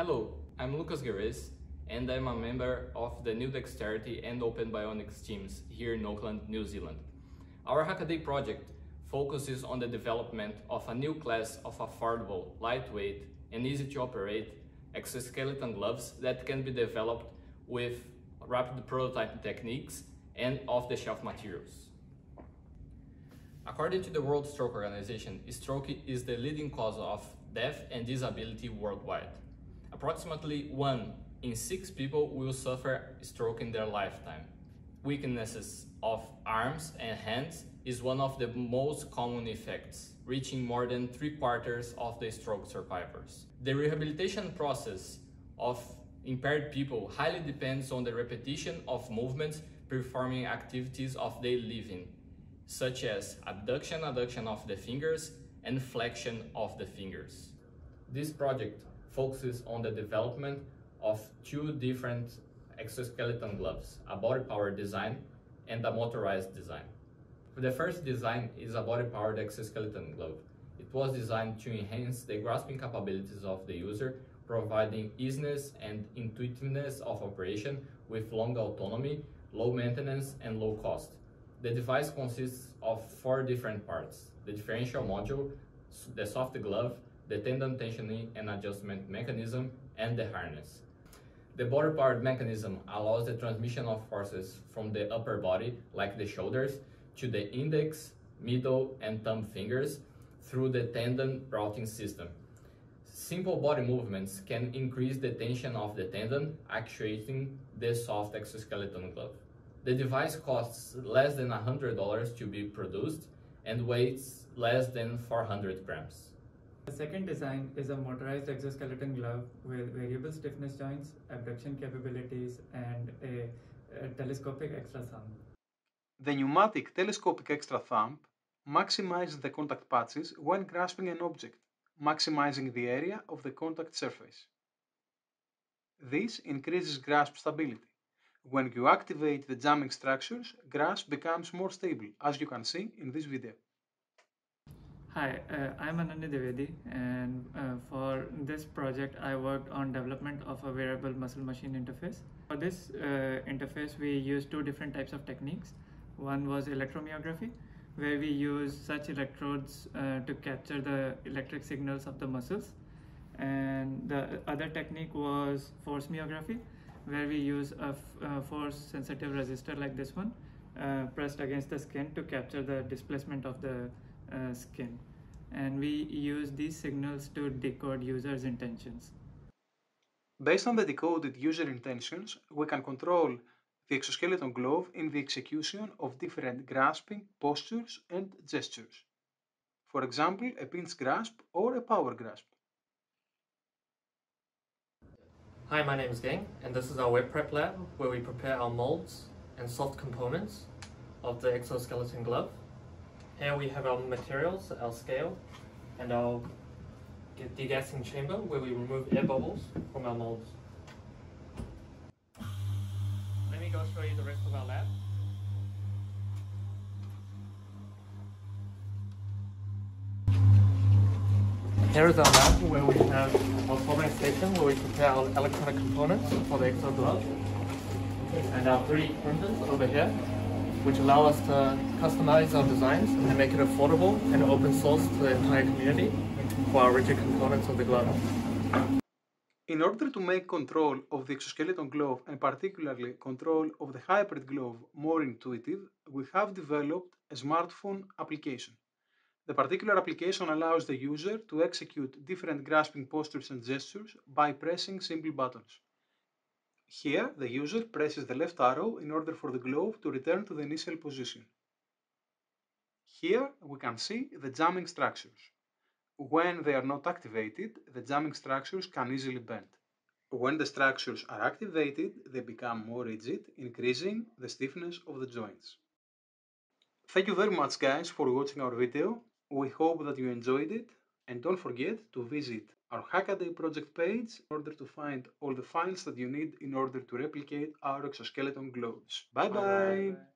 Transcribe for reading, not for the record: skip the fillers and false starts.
Hello, I'm Lucas Geriz and I'm a member of the New Dexterity and Open Bionics teams here in Auckland, New Zealand. Our Hackaday project focuses on the development of a new class of affordable, lightweight and easy to operate exoskeleton gloves that can be developed with rapid prototype techniques and off-the-shelf materials. According to the World Stroke Organization, stroke is the leading cause of death and disability worldwide. Approximately 1 in 6 people will suffer stroke in their lifetime. Weaknesses of arms and hands is one of the most common effects, reaching more than 3/4 of the stroke survivors. The rehabilitation process of impaired people highly depends on the repetition of movements performing activities of daily living, such as abduction, adduction of the fingers, and flexion of the fingers. This project focuses on the development of two different exoskeleton gloves, a body-powered design and a motorized design. The first design is a body-powered exoskeleton glove. It was designed to enhance the grasping capabilities of the user, providing easiness and intuitiveness of operation with long autonomy, low maintenance, and low cost. The device consists of 4 different parts: the differential module, the soft glove, the tendon tensioning and adjustment mechanism, and the harness. The body-powered mechanism allows the transmission of forces from the upper body, like the shoulders, to the index, middle, and thumb fingers through the tendon routing system. Simple body movements can increase the tension of the tendon, actuating the soft exoskeleton glove. The device costs less than $100 to be produced and weighs less than 400 grams. The second design is a motorized exoskeleton glove with variable stiffness joints, abduction capabilities, and a telescopic extra thumb. The pneumatic telescopic extra thumb maximizes the contact patches when grasping an object, maximizing the area of the contact surface. This increases grasp stability. When you activate the jamming structures, grasp becomes more stable, as you can see in this video. Hi, I'm Anandi Devedi, and for this project I worked on development of a wearable muscle-machine interface. For this interface we used 2 different types of techniques. One was electromyography, where we use such electrodes to capture the electric signals of the muscles. And the other technique was force myography, where we use a force-sensitive resistor like this one, pressed against the skin to capture the displacement of the skin, and we use these signals to decode users' intentions. Based on the decoded user intentions, we can control the exoskeleton glove in the execution of different grasping postures and gestures. For example, a pinch grasp or a power grasp. Hi, my name is Gang, and this is our web prep lab where we prepare our molds and soft components of the exoskeleton glove. Here we have our materials, our scale, and our degassing chamber where we remove air bubbles from our molds. Let me go show you the rest of our lab. Here is our lab where we have our soldering station where we prepare our electronic components for the exo glove, and our 3D printers over here, which allow us to customize our designs and make it affordable and open source to the entire community for our rigid components of the glove. In order to make control of the exoskeleton glove and particularly control of the hybrid glove more intuitive, we have developed a smartphone application. The particular application allows the user to execute different grasping postures and gestures by pressing simple buttons. Here, the user presses the left arrow in order for the glove to return to the initial position. Here, we can see the jamming structures. When they are not activated, the jamming structures can easily bend. When the structures are activated, they become more rigid, increasing the stiffness of the joints. Thank you very much, guys, for watching our video. We hope that you enjoyed it, and don't forget to visit our Hackaday project page in order to find all the files that you need in order to replicate our exoskeleton globes. Bye-bye!